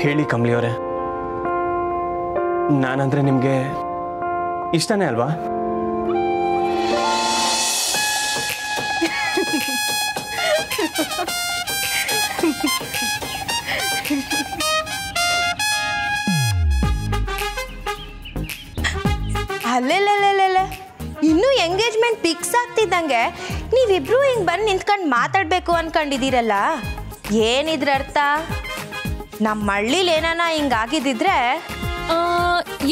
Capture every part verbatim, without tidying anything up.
ಹೇಳಿ ಕಮಲಿ ಅವರೇ, ನಾನಂದ್ರೆ ನಿಮಗೆ ಇಷ್ಟನೇ ಅಲ್ವಾ? ಅಲ್ಲೆಲ್ಲೆಲ್ಲೆಲ್ಲ ಇನ್ನೂ ಎಂಗೇಜ್ಮೆಂಟ್ ಫಿಕ್ಸ್ ಆಗ್ತಿದ್ದಂಗೆ ನೀವಿಬ್ರು ಹಿಂಗೆ ಬಂದು ನಿಂತ್ಕೊಂಡು ಮಾತಾಡಬೇಕು ಅಂದ್ಕೊಂಡಿದ್ದೀರಲ್ಲ, ಏನಿದ್ರ ಅರ್ಥ? ನಮ್ಮ ಹಳ್ಳಿಲಿ ಏನಾನ ಹಿಂಗಾಗಿದ್ದಿದ್ರೆ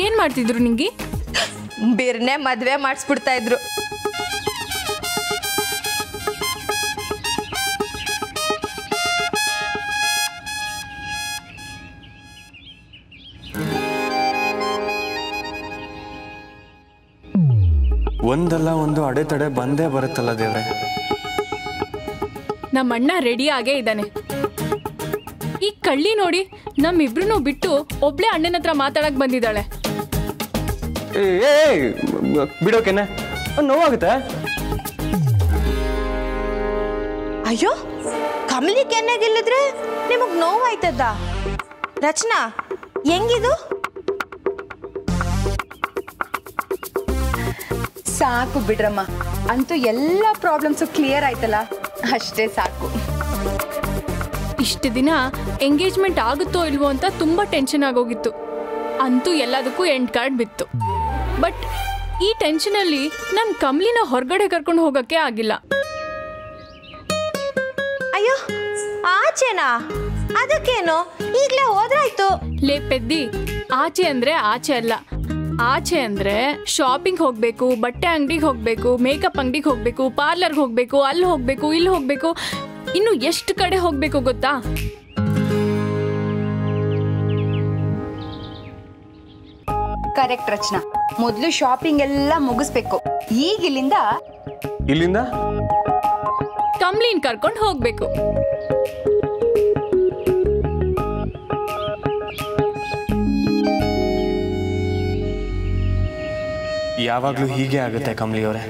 ಏನು ಮಾಡ್ತಿದ್ರು? ನಿಂಗೆ ಬಿರ್ನೆ ಮದುವೆ ಮಾಡಿಸ್ಬಿಡ್ತಾ ಇದ್ರು. ಒಂದಲ್ಲ ಒಂದು ಅಡೆತಡೆ ಬಂದೇ ಬರುತ್ತಲ್ಲ ದೇವ್ರೆ. ನಮ್ಮ ಅಣ್ಣ ರೆಡಿ ಆಗೇ ಇದ್ದಾನೆ. ಈ ಕಳ್ಳಿ ನೋಡಿ ನಮ್ಮಿಬ್ರು ಬಿಟ್ಟು ಒಬ್ಳೆ ಅಣ್ಣನ ಹತ್ರ ಮಾತಾಡಕ್ ಬಂದಿದ್ದಾಳೆ. ಬಿಡೋಕೆನ ನೋವಾಗುತ್ತೆ. ಅಯ್ಯೋ ಕಮಲಿ ಕೆನ್ನಾಗಿಲ್ಲದ್ರೆ ನಿಮಗ್ ನೋವಾಯ್ತದ? ರಚನಾ ಹೆಂಗಿದು? ಸಾಕು ಬಿಡ್ರಮ್ಮ, ಅಂತೂ ಎಲ್ಲ ಪ್ರಾಬ್ಲಮ್ಸು ಕ್ಲಿಯರ್ ಆಯ್ತಲ್ಲ, ಅಷ್ಟೇ ಸಾಕು. ಇಷ್ಟು ದಿನ ಎಂಗೇಜ್ಮೆಂಟ್ ಆಗುತ್ತೋ ಇಲ್ವೋ ಅಂತ ತುಂಬ ಟೆನ್ಷನ್ ಆಗೋಗಿತ್ತು. ಅಂತೂ ಎಲ್ಲದಕ್ಕೂ ಎಂಡ್ ಕಾರ್ಡ್ ಬಿತ್ತು. ಬಟ್ ಈ ಟೆನ್ಷನಲ್ಲಿ ನಮ್ಮ ಕಮಲಿನ ಹೊರಗಡೆ ಕರ್ಕೊಂಡು ಹೋಗೋಕ್ಕೆ ಆಗಿಲ್ಲ. ಅಯ್ಯೋ ಆಚೆನಾ? ಅದಕ್ಕೇನು, ಈಗಲೇ ಹೋದ್ರಾಯ್ತು. ಲೇ ಪೆದ್ದಿ, ಆಚೆ ಅಂದರೆ ಆಚೆ ಅಲ್ಲ. ಆಚೆ ಅಂದರೆ ಶಾಪಿಂಗ್ ಹೋಗಬೇಕು, ಬಟ್ಟೆ ಅಂಗಡಿಗೆ ಹೋಗಬೇಕು, ಮೇಕಪ್ ಅಂಗಡಿಗೆ ಹೋಗಬೇಕು, ಪಾರ್ಲರ್ಗೆ ಹೋಗಬೇಕು, ಅಲ್ಲಿ ಹೋಗಬೇಕು, ಇಲ್ಲಿ ಹೋಗಬೇಕು, ಇನ್ನು ಎಷ್ಟು ಕಡೆ ಹೋಗಬೇಕು ಗೊತ್ತಾ? ಕರೆಕ್ಟ್ ರಚನಾ, ಮೊದಲು ಶಾಪಿಂಗ್ ಎಲ್ಲ ಮುಗಿಸ್ಬೇಕು. ಈಗ ಇಲ್ಲಿಂದ ಇಲ್ಲಿಂದ ಕಮಲಿನ ಕರ್ಕೊಂಡು ಹೋಗಬೇಕು. ಯಾವಾಗಲೂ ಹೀಗೆ ಆಗುತ್ತೆ ಕಮಲಿ ಅವರೇ.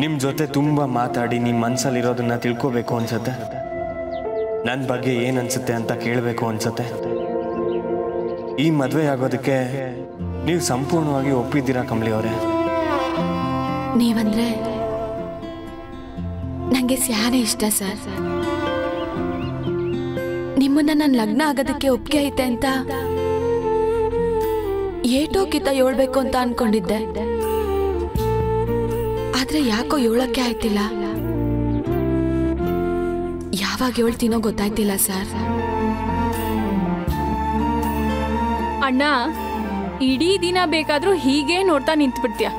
ನಿಮ್ಮ ಜೊತೆ ತುಂಬ ಮಾತಾಡಿ ನಿಮ್ಮ ಮನಸ್ಸಲ್ಲಿರೋದನ್ನ ತಿಳ್ಕೋಬೇಕು ಅನ್ಸುತ್ತೆ, ನನ್ನ ಬಗ್ಗೆ ಏನು ಅನ್ಸುತ್ತೆ ಅಂತ ಕೇಳಬೇಕು ಅನ್ಸುತ್ತೆ. ಈ ಮದುವೆ ಆಗೋದಕ್ಕೆ ನೀವು ಸಂಪೂರ್ಣವಾಗಿ ಒಪ್ಪಿದ್ದೀರಾ ಕಮಲಿ ಅವರೇ? ನೀವಂದ್ರೆ ನನಗೆ ಸ್ಯಾನೆ ಇಷ್ಟ ಸರ್. ನಿಮ್ಮನ್ನ ನನ್ನ ಲಗ್ನ ಆಗೋದಕ್ಕೆ ಒಪ್ಪಿಗೆ ಐತೆ ಅಂತ ಏಟೋ ಕಿತ ಹೇಳ್ಬೇಕು ಅಂತ ಅನ್ಕೊಂಡಿದ್ದೆ, ಆದ್ರೆ ಯಾಕೋ ಹೇಳಕ್ಕೆ ಆಯ್ತಿಲ್ಲ. ಯಾವಾಗ ಹೇಳ್ತೀನೋ ಗೊತ್ತಾಯ್ತಿಲ್ಲ ಸರ್. ಅಣ್ಣ, ಇಡೀ ದಿನ ಬೇಕಾದ್ರೂ ಹೀಗೆ ನೋಡ್ತಾ ನಿಂತ್ಬಿಡ್ತೀಯ.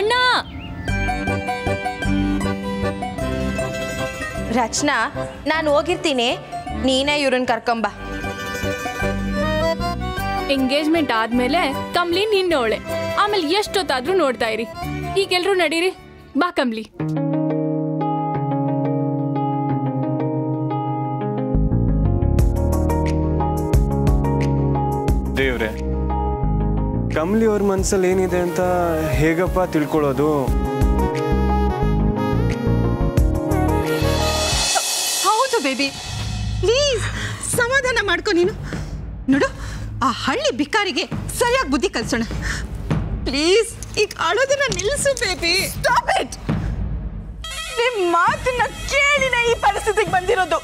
ಅಣ್ಣ! ರಚನಾ, ನಾನು ಹೋಗಿರ್ತೀನಿ, ನೀನೇ ಇವ್ರನ್ನ ಕರ್ಕೊಂಬ. ಎಂಗೇಜ್ಮೆಂಟ್ ಆದ್ಮೇಲೆ ಕಮಲಿ ನಿನ್ನೋಳೆ, ಆಮೇಲೆ ಎಷ್ಟೊತ್ತಾದ್ರೂ ನೋಡ್ತಾ ಇರಿ. ಈಗೆಲ್ರೂ ನಡೀರಿ, ಬಾ ಕಮಲಿ. ದೇವ್ರೆ, ಕಮಲಿ ಅವ್ರ ಮನ್ಸಲ್ಲಿ ಏನಿದೆ ಅಂತ ಹೇಗಪ್ಪ ತಿಳ್ಕೊಳ್ಳೋದು? ಹೌದು ಬೇಬಿ, ಪ್ಲೀಸ್ ಸಮಾಧಾನ ಮಾಡ್ಕೊ. ನೀನು ನೋಡು, ಆ ಹಳ್ಳಿ ಬಿಕಾರಿಗೆ ಸರಿಯಾಗಿ ಬುದ್ಧಿ ಕಲಿಸೋಣ. ಪ್ಲೀಸ್ ಈಗ ಅಳೋದನ್ನ ನಿಲ್ಲಿಸು ಬೇಬಿ. Stop it. ನಿಮ್ಮ ಮಾತನ್ನ ಕೇಳಿನ ಈ ಪರಿಸ್ಥಿತಿಗೆ ಬಂದಿರೋದು,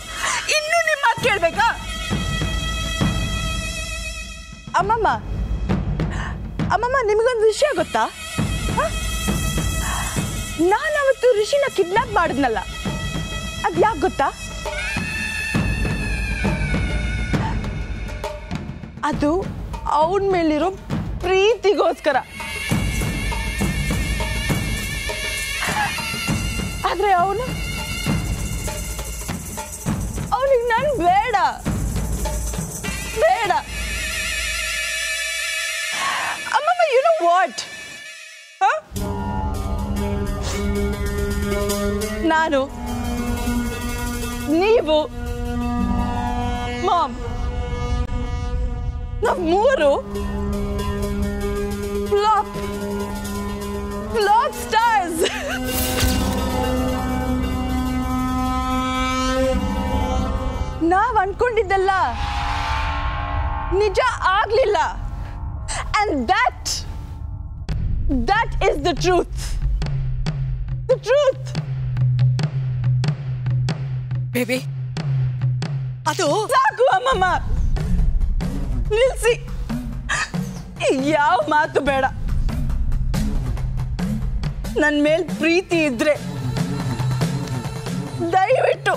ಇನ್ನೂ ನಿಮ್ಮ ಮಾತು ಕೇಳಬೇಕಾ? ಅಮ್ಮಮ್ಮ ಅಮ್ಮಮ್ಮ ನಿಮಗೊಂದು ವಿಷಯ ಗೊತ್ತಾ? ನಾನು ಅವತ್ತು ಋಷಿನ ಕಿಡ್ನಾಪ್ ಮಾಡಿದ್ನಲ್ಲ, ಅದು ಯಾಕೆ ಗೊತ್ತಾ? ಅದು ಅವನ ಮೇಲಿರೋ ಪ್ರೀತಿಗೋಸ್ಕರ. ಆದರೆ ಅವನು ಅವನಿಗೆ ನಾನು ಬೇಡ ಬೇಡ. ಅಮ್ಮಮ್ಮ, ಯು ನೋ ವಾಟ್, ನಾನು ನೀವು ಮಾಮ್ ನಾವು ಮೂರು ಫ್ಲಾಪ್ ಫ್ಲಾಪ್ ಸ್ಟಾರ್ಸ್. ನಾವು ಅನ್ಕೊಂಡಿದ್ದಲ್ಲ ನಿಜ ಆಗಲಿಲ್ಲ and that that is the truth the truth baby ಅದು ಸಾಕು ಅಮ್ಮಮ್ಮ ನಿಲ್ಸಿ ಯಾವ ಮಾತು ಬೇಡ ನನ್ನ ಮೇಲೆ ಪ್ರೀತಿ ಇದ್ರೆ ದಯವಿಟ್ಟು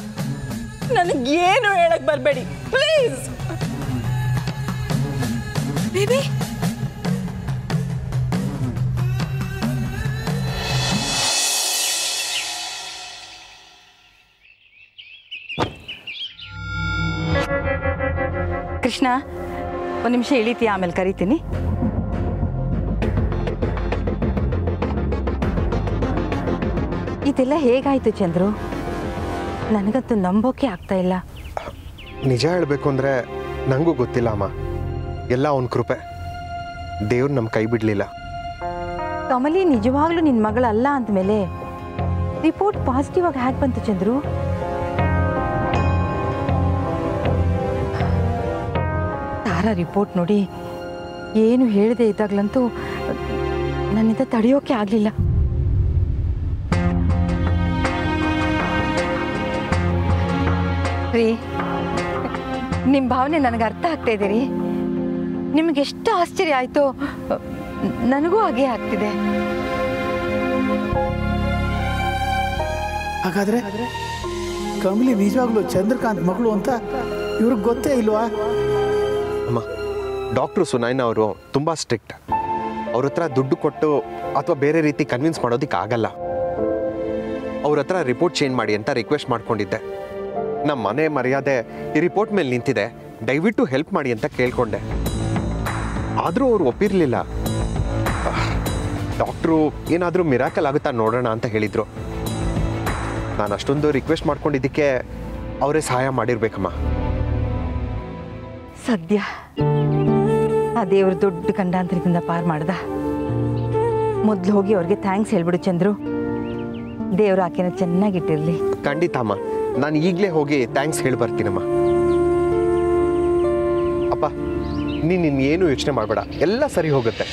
ನನಗೆ ಏನು ಹೇಳಕ್ಕೆ ಬರಬೇಡಿ please baby ಕೃಷ್ಣ ಒಂದು ನಿಮಿಷ ಇಳಿತೀಯ ಆಮೇಲೆ ಕರೀತೀನಿ ಇದೆಲ್ಲ ಹೇಗಾಯ್ತು ಚಂದ್ರು ನನಗಂತೂ ನಂಬೋಕೆ ಆಗ್ತಾ ಇಲ್ಲ ನಿಜ ಹೇಳಬೇಕು ಅಂದ್ರೆ ನನಗೂ ಗೊತ್ತಿಲ್ಲ ಅಮ್ಮ ಎಲ್ಲ ಅವನ ಕೃಪೆ ದೇವ್ರು ನಮ್ಮ ಕೈ ಬಿಡಲಿಲ್ಲ ಕಮಲಿ ನಿಜವಾಗ್ಲೂ ನಿನ್ನ ಮಗಳಲ್ಲ ಅಂದಮೇಲೆ ರಿಪೋರ್ಟ್ ಪಾಸಿಟಿವ್ ಆಗಿ ಹೇಗೆ ಬಂತು ಚಂದ್ರು ತಾರಾ ರಿಪೋರ್ಟ್ ನೋಡಿ ಏನು ಹೇಳದೆ ಇದ್ದಾಗಲಂತೂ ನನ್ನಿಂದ ತಡೆಯೋಕೆ ಆಗಲಿಲ್ಲ ನಿಮ್ಮ ಭಾವನೆ ನನಗೆ ಅರ್ಥ ಆಗ್ತಾ ಇದೆ ರೀ ನಿಮಗೆ ಎಷ್ಟು ಆಶ್ಚರ್ಯ ಆಯ್ತು ನನಗೂ ಹಾಗೆ ಆಗ್ತಿದೆ ಹಾಗಾದ್ರೆ ಕಮಲಿ ನಿಜವಾಗ್ಲೂ ಚಂದ್ರಕಾಂತ್ ಮಗಳು ಅಂತ ಇವ್ರಿಗೆ ಗೊತ್ತೇ ಇಲ್ವಾ ಅಮ್ಮ ಡಾಕ್ಟರ್ ಸುನೈನಾ ಅವರು ತುಂಬಾ ಸ್ಟ್ರಿಕ್ಟ್ ಅವ್ರ ಹತ್ರ ದುಡ್ಡು ಕೊಟ್ಟು ಅಥವಾ ಬೇರೆ ರೀತಿ ಕನ್ವಿನ್ಸ್ ಮಾಡೋದಕ್ಕೆ ಆಗಲ್ಲ ಅವ್ರ ಹತ್ರ ರಿಪೋರ್ಟ್ ಚೇಂಜ್ ಮಾಡಿ ಅಂತ ರಿಕ್ವೆಸ್ಟ್ ಮಾಡ್ಕೊಂಡಿದ್ದೆ ನಮ್ಮ ಮನೆ ಮರ್ಯಾದೆ ಈ ರಿಪೋರ್ಟ್ ಮೇಲೆ ನಿಂತಿದೆ ದಯವಿಟ್ಟು ಹೆಲ್ಪ್ ಮಾಡಿ ಅಂತ ಕೇಳ್ಕೊಂಡೆ ಆದರೂ ಅವರು ಒಪ್ಪಿರಲಿಲ್ಲ ಡಾಕ್ಟ್ರು ಏನಾದರೂ ಮಿರಾಕಲ್ ಆಗುತ್ತಾ ನೋಡೋಣ ಅಂತ ಹೇಳಿದರು ನಾನು ಅಷ್ಟೊಂದು ರಿಕ್ವೆಸ್ಟ್ ಮಾಡ್ಕೊಂಡಿದ್ದಕ್ಕೆ ಅವರೇ ಸಹಾಯ ಮಾಡಿರ್ಬೇಕಮ್ಮ ಸದ್ಯ ಆ ದೇವ್ರ ದೊಡ್ಡ ಗಂಡಾಂತರದಿಂದ ಪಾರು ಮಾಡ್ದ ಮೊದಲು ಹೋಗಿ ಅವ್ರಿಗೆ ಥ್ಯಾಂಕ್ಸ್ ಹೇಳ್ಬಿಡು ಚಂದ್ರು ದೇವ್ರ ಆಕೆನ ಚೆನ್ನಾಗಿಟ್ಟಿರಲಿ ಖಂಡಿತ ಅಮ್ಮ ನಾನು ಈಗಲೇ ಹೋಗಿ ಥ್ಯಾಂಕ್ಸ್ ಹೇಳಿ ಬರ್ತೀನಮ್ಮ ಅಪ್ಪ ನೀನು ಇನ್ನೇನು ಯೋಚನೆ ಮಾಡಬೇಡ ಎಲ್ಲ ಸರಿ ಹೋಗುತ್ತೆ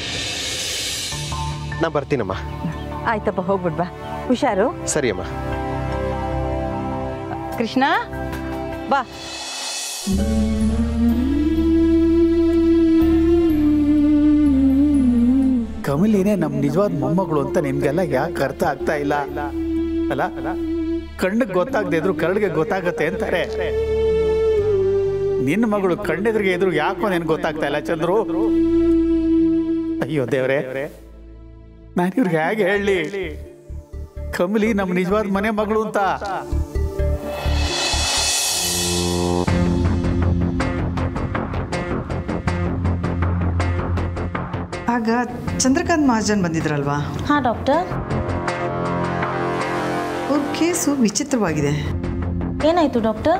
ನಾನು ಬರ್ತೀನಮ್ಮ ಆಯ್ತಪ್ಪ ಹೋಗ್ಬಿಡ್ ಬಾ ಹುಷಾರು ಸರಿಯಮ್ಮ ಕೃಷ್ಣ ಬಾ ಕಮಲಿನೇ ನಮ್ಮ ನಿಜವಾದ ಮೊಮ್ಮಗಳು ಅಂತ ನಿಮಗೆಲ್ಲ ಯಾಕೆ ಅರ್ಥ ಆಗ್ತಾ ಇಲ್ಲ ಅಲ್ಲ ಕಣ್ಣಿಗೆ ಗೊತ್ತಾಗದೆ ಇದ್ರು ಕರಡಿಗೆ ಗೊತ್ತಾಗತ್ತೆ ಅಂತಾರೆ ನಿನ್ನ ಮಗಳು ಕಣ್ಣೆದ್ರಿಗೆ ಇದ್ರು ಯಾಕೋ ನಿನ್ ಗೊತ್ತಾಗ್ತಾ ಇಲ್ಲ ಚಂದ್ರು ಅಯ್ಯೋ ದೇವ್ರೆ ನಾನು ಇವ್ರಿಗೆ ಹೇಗೆ ಹೇಳಿ ಕಮಲಿ ನಮ್ಮ ನಿಜವಾದ ಮನೆ ಮಗಳು ಅಂತ ಆಗ ಚಂದ್ರಕಾಂತ್ ಮಹಾಜನ್ ಬಂದಿದ್ರಲ್ವಾ ಹಾ ಡಾಕ್ಟರ್ ಕೇಸು ವಿಚಿತ್ರವಾಗಿದೆ ಏನಾಯ್ತು ಡಾಕ್ಟರ್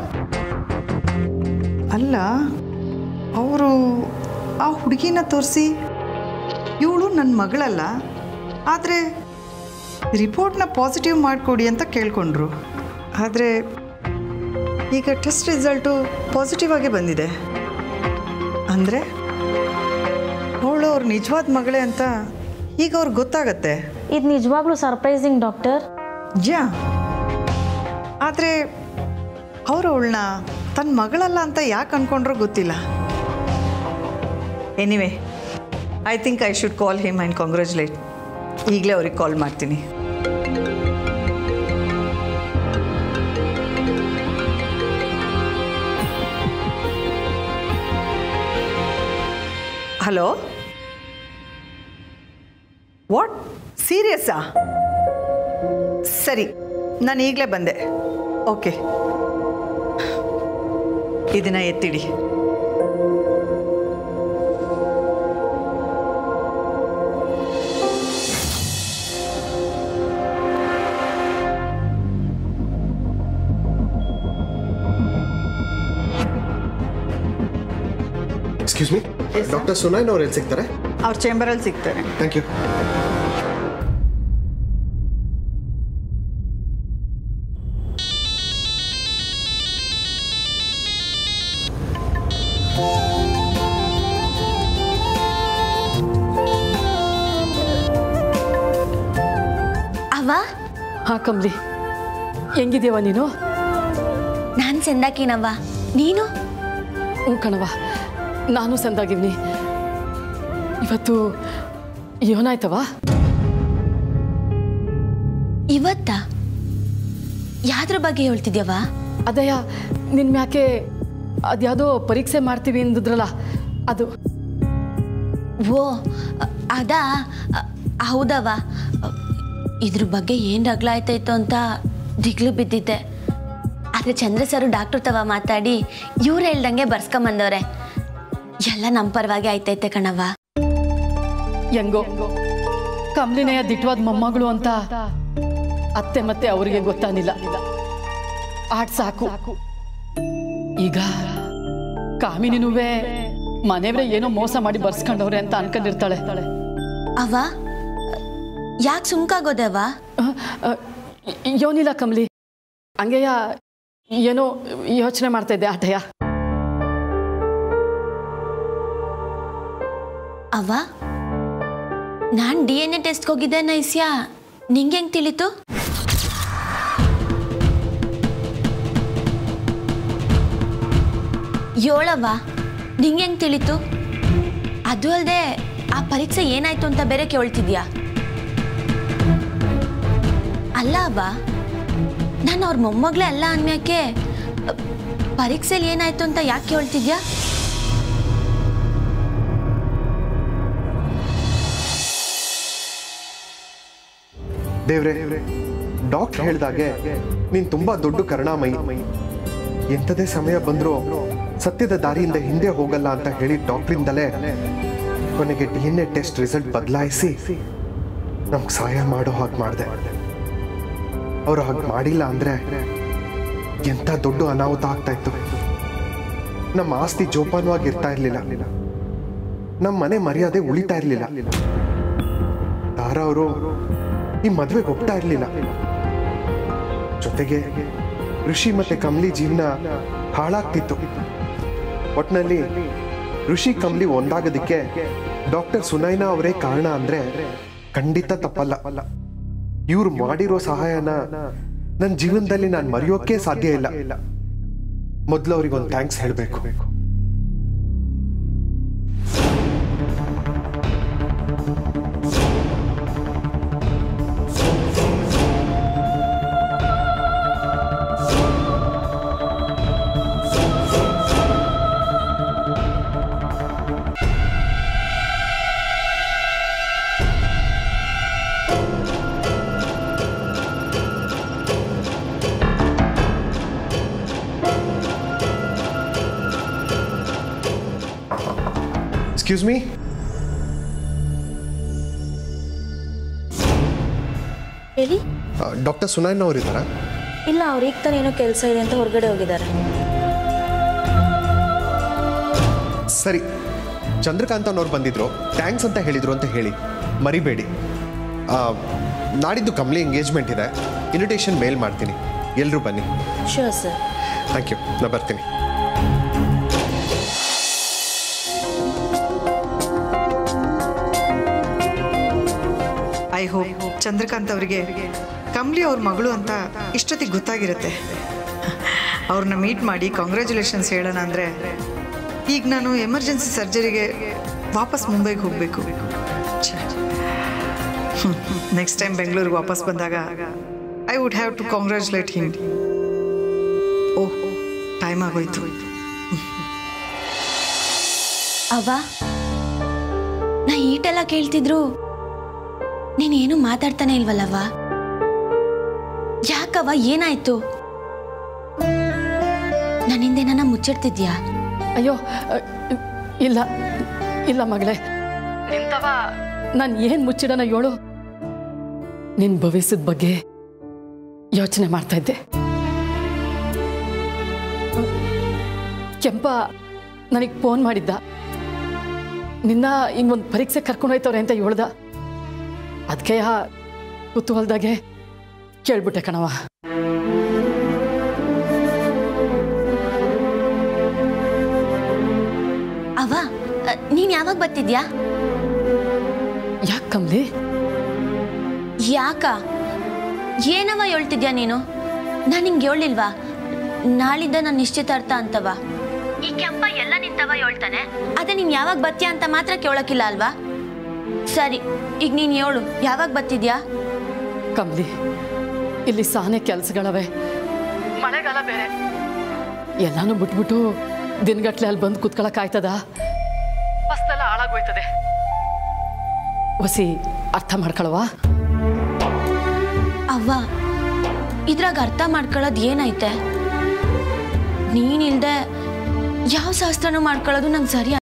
ಅಲ್ಲ ಅವರು ಆ ಹುಡುಗಿನ ತೋರಿಸಿ ಇವಳು ನನ್ನ ಮಗಳಲ್ಲ ಆದರೆ ರಿಪೋರ್ಟ್ನ ಪಾಸಿಟಿವ್ ಮಾಡಿಕೊಡಿ ಅಂತ ಕೇಳಿಕೊಂಡ್ರು ಆದರೆ ಈಗ ಟೆಸ್ಟ್ ರಿಸಲ್ಟು ಪಾಸಿಟಿವ್ ಆಗಿ ಬಂದಿದೆ ಅಂದರೆ ಅವಳು ಅವ್ರ ನಿಜವಾದ ಮಗಳೇ ಅಂತ ಈಗ ಅವ್ರಿಗೆ ಗೊತ್ತಾಗತ್ತೆ ಇದು ನಿಜವಾಗ್ಲೂ ಸರ್ಪ್ರೈಸಿಂಗ್ ಡಾಕ್ಟರ್ ಯಾ ಆದರೆ ಅವರು ಅವಳನ್ನ ತನ್ನ ಮಗಳಲ್ಲ ಅಂತ ಯಾಕೆ ಅಂದ್ಕೊಂಡ್ರೂ ಗೊತ್ತಿಲ್ಲ anyway I think I should call him and congratulate ಈಗಲೇ ಅವ್ರಿಗೆ ಕಾಲ್ ಮಾಡ್ತೀನಿ ಹಲೋ ವಾಟ್ ಸೀರಿಯಸ್ಸಾ ಸರಿ ನಾನು ಈಗಲೇ ಬಂದೆ ಓಕೆ ಇದನ್ನ ಎತ್ತಿಡಿ ಎಕ್ಸ್ಕ್ಯೂಸ್ ಮೀ ಡಾಕ್ಟರ್ ಸುನೈನಾ ಅವರು ಎಲ್ಲಿ ಸಿಗ್ತಾರೆ ಅವ್ರ ಚೇಂಬರಲ್ಲಿ ಸಿಗ್ತಾರೆ ಥ್ಯಾಂಕ್ ಯು हाँ कमली हेंगिदेव नीनु नान सेंदाकीनव्वा नीनु हूँ कणवा नानू सेंदागीवनी इवत्तु येनायतवा इवत्त यादर बग्गे हेळ्तिद्यवा अदय निन्न याके अद्यादो परीक्षे माड्तीवि अंदिद्रल्ल ಅದು ಓ ಅದಾ ಹೌದವ ಇದ್ರ ಬಗ್ಗೆ ಏನು ರಗ್ಲ ಆಯ್ತಾಯ್ತು ಅಂತ ದಿಗ್ಲು ಬಿದ್ದಿದ್ದೆ ಆದರೆ ಚಂದ್ರ ಸರ್ ಡಾಕ್ಟರ್ ತವ ಮಾತಾಡಿ ಇವ್ರು ಹೇಳ್ದಂಗೆ ಬರ್ಸ್ಕೊಂಡು ಬಂದವರೆ ಎಲ್ಲ ನಮ್ಮ ಪರವಾಗಿ ಆಯ್ತಾಯ್ತೆ ಕಣವ್ವ ಯಂಗೋ ಕಮಲಿನೆಯ ದಿಟ್ವಾದ ಮೊಮ್ಮಗಳು ಅಂತ ಅತ್ತೆ ಮತ್ತೆ ಅವರಿಗೆ ಗೊತ್ತಾನಿಲ್ಲ ಆಟ ಸಾಕು ಈಗ ಕಾಮಿನಿನುವೆ ಮನೆವರೇ ಏನೋ ಮೋಸ ಮಾಡಿ ಬರ್ಸ್ಕೊಂಡವ್ರೆ ಅಂತ ಅನ್ಕೊಂಡಿರ್ತಾಳೆ ಅವ ಯಾಕೆ ಸುಮ್ಕಾಗೋದವ ಯೋನಿಲ ಕಮಲಿ ಅಂಗೆಯ ಏನೋ ಯೋಚನೆ ಮಾಡ್ತಾ ಇದ್ದೆ ಆಟಯ ಅವ ನಾನು ಡಿಎನ್ಎ ಟೆಸ್ಟ್ ಹೋಗಿದ್ದೆ ನೈಸ್ಯಾ ನಿಂಗೆ ಹೆಂಗ್ ತಿಳಿತು ಯೋಳವ ನಿಂಗೆ ಹೆಂಗ್ ತಿಳಿತು ಅದು ಅಲ್ಲದೆ ಆ ಪರೀಕ್ಷೆ ಏನಾಯ್ತು ಅಂತ ಬೇರೆ ಕೇಳ್ತಿದ್ಯಾ ಅಲ್ಲ ಬಾ ನಾನು ಅವ್ರ ಮೊಮ್ಮಗಳೇ ಅಲ್ಲ ಅನ್ಯಾಕೆ ಪರೀಕ್ಷೆಲಿ ಏನಾಯ್ತು ಅಂತ ಯಾಕೆ ಕೇಳ್ತಿದ್ಯಾ ದೇವ್ರೆ ಡಾಕ್ಟರ್ ಹೇಳಿದಾಗೆ ನೀನು ತುಂಬಾ ದೊಡ್ಡ ಕರುಣಾಮಯಿ ಎಂಥದೇ ಸಮಯ ಬಂದರೂ ಸತ್ಯದ ದಾರಿಯಿಂದ ಹಿಂದೆ ಹೋಗಲ್ಲ ಅಂತ ಹೇಳಿ ಡಾಕ್ಟ್ರಿಂದಲೇ ಕೊನೆಗೆ ಡಿಎನ್ಎ ಟೆಸ್ಟ್ ರಿಸಲ್ಟ್ ಬದಲಾಯಿಸಿ ನಮ್ಗೆ ಸಹಾಯ ಮಾಡೋ ಹಾಗೆ ಮಾಡಿದೆ ಅವರು ಹಾಗೆ ಮಾಡಿಲ್ಲ ಅಂದರೆ ಎಂಥ ದೊಡ್ಡ ಅನಾಹುತ ಆಗ್ತಾ ಇತ್ತು ನಮ್ಮ ಆಸ್ತಿ ಜೋಪಾನವಾಗಿ ಇರ್ತಾ ಇರಲಿಲ್ಲ ನಮ್ಮ ಮನೆ ಮರ್ಯಾದೆ ಉಳಿತಾ ಇರಲಿಲ್ಲ ತಾರಾ ಅವರು ಈ ಮದುವೆಗೆ ಒಪ್ತಾ ಇರಲಿಲ್ಲ ಜೊತೆಗೆ ಋಷಿ ಮತ್ತು ಕಮಲಿ ಜೀವನ ಹಾಳಾಗ್ತಿತ್ತು ಒಟ್ಟಿನಲ್ಲಿ ಋಷಿ ಕಮಲಿ ಒಂದಾಗೋದಕ್ಕೆ ಡಾಕ್ಟರ್ ಸುನೈನಾ ಅವರೇ ಕಾರಣ ಅಂದರೆ ಖಂಡಿತ ತಪ್ಪಲ್ಲ ಇವರು ಮಾಡಿರೋ ಸಹಾಯನ ನನ್ನ ಜೀವನದಲ್ಲಿ ನಾನು ಮರೆಯೋಕೆ ಸಾಧ್ಯ ಇಲ್ಲ ಮೊದಲು ಅವರಿಗೆ ಒಂದು ಥ್ಯಾಂಕ್ಸ್ ಹೇಳಬೇಕು Excuse me? Really? Uh, Doctor Sunaina ಅವರು ಇದ್ದಾರಾ? ಇಲ್ಲ ಅವರು ಈಗ ತಾನೇನೋ ಕೆಲಸ ಇದೆ ಅಂತ ಹೊರಗಡೆ ಹೋಗಿದ್ದಾರೆ. ಸರಿ. ಚಂದ್ರಕಾಂತ ಅವರು ಬಂದಿದ್ರು. ಥ್ಯಾಂಕ್ಸ್ ಅಂತ ಹೇಳಿದ್ರು ಅಂತ ಹೇಳಿ. ಮರಿಬೇಡಿ. ಆ ನಾಡಿದ್ದು ಕಮಲಿ ಎಂಗೇಜ್ಮೆಂಟ್ ಇದೆ. ಇನ್ವಿಟೇಷನ್ ಮೇಲ್ ಮಾಡ್ತೀನಿ. ಎಲ್ಲರೂ ಬನ್ನಿ. Sure sir. Thank you. ನಾನು ಬರ್ತೀನಿ. ಚಂದ್ರಕಾಂತ್ ಅವರಿಗೆ ಕಮಲಿ ಅವ್ರ ಮಗಳು ಅಂತ ಇಷ್ಟೊತ್ತಿಗೆ ಗೊತ್ತಾಗಿರುತ್ತೆ ಅವ್ರನ್ನ ಮೀಟ್ ಮಾಡಿ ಕಾಂಗ್ರ್ಯಾಚುಲೇಷನ್ಸ್ ಹೇಳೋಣ ಅಂದರೆ ಈಗ ನಾನು ಎಮರ್ಜೆನ್ಸಿ ಸರ್ಜರಿಗೆ ವಾಪಸ್ ಮುಂಬೈಗೆ ಹೋಗಬೇಕು ನೆಕ್ಸ್ಟ್ ಟೈಮ್ ಬೆಂಗಳೂರಿಗೆ ವಾಪಸ್ ಬಂದಾಗ I would have to congratulate him oh time ಆಗೋಯ್ತು ಅವ್ವಾ ನಾ ಈಟೆಲ್ಲ ಕೇಳ್ತಿದ್ರು ನೀನೇನು ಮಾತಾಡ್ತಾನೆ ಇಲ್ವಲ್ಲವ್ವ ಯಾಕವ್ವ ಏನಾಯ್ತು ನನ್ನಿಂದ ಏನಾನ ಮುಚ್ಚಿಡ್ತಿದ್ಯಾ ಅಯ್ಯೋ ಇಲ್ಲ ಇಲ್ಲ ಮಗಳೇ ನಿಂತವ ನಾನು ಏನು ಮುಚ್ಚಿಡೋಣ ಹೇಳು ನಿನ್ನ ಭವಿಷ್ಯದ ಬಗ್ಗೆ ಯೋಚನೆ ಮಾಡ್ತಾ ಇದ್ದೆ ಕೆಂಪ ನನಗೆ ಫೋನ್ ಮಾಡಿದ್ದ ನಿನ್ನ ಹಿಂಗೊಂದು ಪರೀಕ್ಷೆ ಕರ್ಕೊಂಡೋಯ್ತವ್ರೆ ಅಂತ ಹೇಳ್ದ ಅದಕ್ಕೆ ಆ ಕುತೂಹಲದಾಗೆ ಕೇಳ್ಬಿಟ್ಟೆ ಕಣವ ಅವ ನೀನು ಯಾವಾಗ ಬರ್ತಿದ್ಯಾ ಯಾಕೆ ಕಮಲಿ ಯಾಕ ಏನವ ಹೇಳ್ತಿದ್ಯಾ ನೀನು? ನಾನು ನಿಮಗೆ ಹೇಳಿಲ್ವಾ ನಾಳಿದ ನನ್ನ ನಿಶ್ಚಿತಾರ್ಥ ಅಂತವ? ಈ ಕೆಂಪ ಎಲ್ಲ ನಿಂತವ ಹೇಳ್ತಾನೆ, ಅದೇ ನೀನು ಯಾವಾಗ ಬರ್ತೀಯಾ ಅಂತ ಮಾತ್ರ ಕೇಳೋಕ್ಕಿಲ್ಲ ಅಲ್ವಾ? ಸರಿ, ಈಗ ನೀನು ಹೇಳು, ಯಾವಾಗ ಬರ್ತಿದ್ಯಾ? ಕಮಲಿ, ಇಲ್ಲಿ ಸಾನೆ ಕೆಲಸಗಳವೆ, ಮಳೆಗಾಲ ಬೇರೆ, ಎಲ್ಲಾನು ಬಿಟ್ಬಿಟ್ಟು ದಿನಗಟ್ಲೆ ಅಲ್ಲಿ ಬಂದು ಕೂತ್ಕೊಳ್ಳೋಕ್ಕಾಯ್ತದ? ಫಸಲೆಲ್ಲ ಹಾಳಾಗೋಯ್ತದೆ. ವಸಿ ಅರ್ಥ ಮಾಡ್ಕೊಳ್ಳವಾ? ಅವ್ವ, ಇದ್ರಾಗ ಅರ್ಥ ಮಾಡ್ಕೊಳ್ಳೋದು ಏನೈತೆ? ನೀನಿಲ್ದೆ ಯಾವ ಶಾಸ್ತ್ರನೂ ಮಾಡ್ಕೊಳ್ಳೋದು ನಂಗೆ ಸರಿ